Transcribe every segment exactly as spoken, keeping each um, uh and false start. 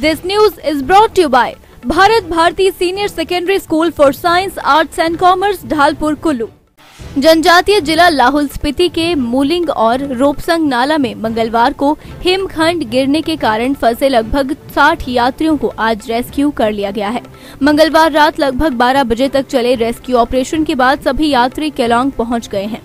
This news is brought to you by Bharat Bharti Senior Secondary School for Science, Arts and Commerce, Dhalpur, Kullu। जनजातीय जिला लाहौल स्पीति के moulding और रोपसंग नाला में मंगलवार को हिमखंड गिरने के कारण फंसे लगभग साठ यात्रियों को आज रेस्क्यू कर लिया गया है। मंगलवार रात लगभग बारह बजे तक चले रेस्क्यू ऑपरेशन के बाद सभी यात्री केलांग पहुंच गए हैं।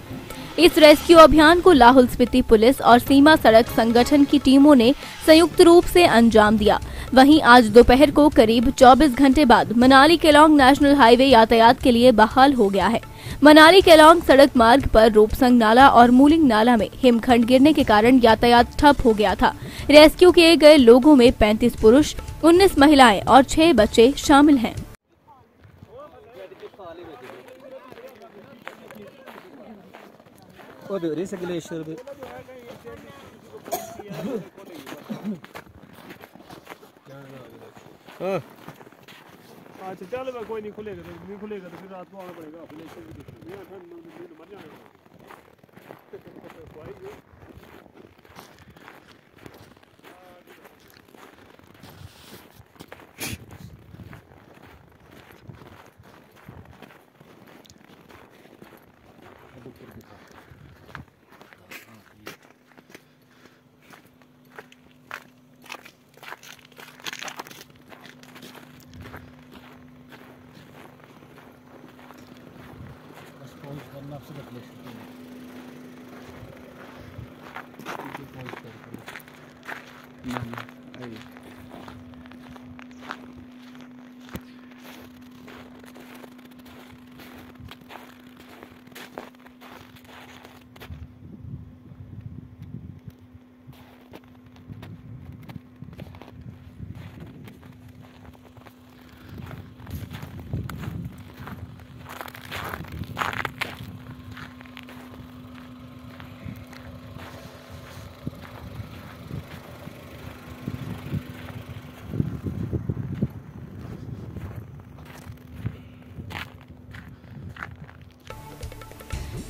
इस रेस्क्यू अभियान को लाहौल स्पीति पुलिस और सीमा सड़क संगठन की टीमों ने संयुक्त रूप से अंजाम दिया। वहीं आज दोपहर को करीब चौबीस घंटे बाद मनाली केलांग नेशनल हाईवे यातायात के लिए बहाल हो गया है। मनाली केलांग सड़क मार्ग पर रोपसंग नाला और मोलिंग नाला में हिमखंड गिरने के कारण यातायात ठप हो गया था। रेस्क्यू किए गए लोगों में पैंतीस पुरुष, उन्नीस महिलाएं और छह बच्चे शामिल हैं। अच्छा चल मैं कोई नहीं खुलेगा नहीं खुलेगा तो फिर रात को आना पड़ेगा।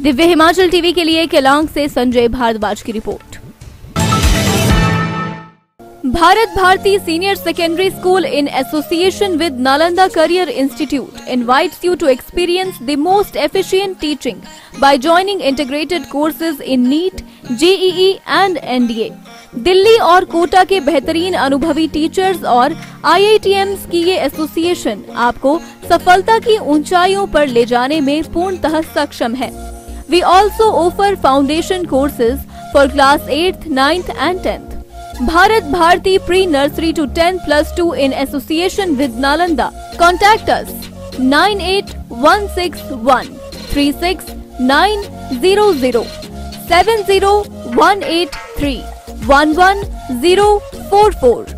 दिव्य हिमाचल टीवी के लिए केलांग से संजय भारद्वाज की रिपोर्ट। Bharat Bharti senior secondary school in association with Nalanda career institute invites you to experience the most efficient teaching by joining integrated courses in NEET, J E E and N D A। Delhi और कोटा के बेहतरीन अनुभवी टीचर्स और आई आई टी एम की ये association आपको सफलता की ऊंचाइयों पर ले जाने में पूर्णतः सक्षम है। We also offer foundation courses for class eighth, ninth and tenth। Bharat Bharti pre-nursery to ten plus two in association with Nalanda। Contact us nine eight one six one three six nine zero zero seven zero one eight three one one zero four four।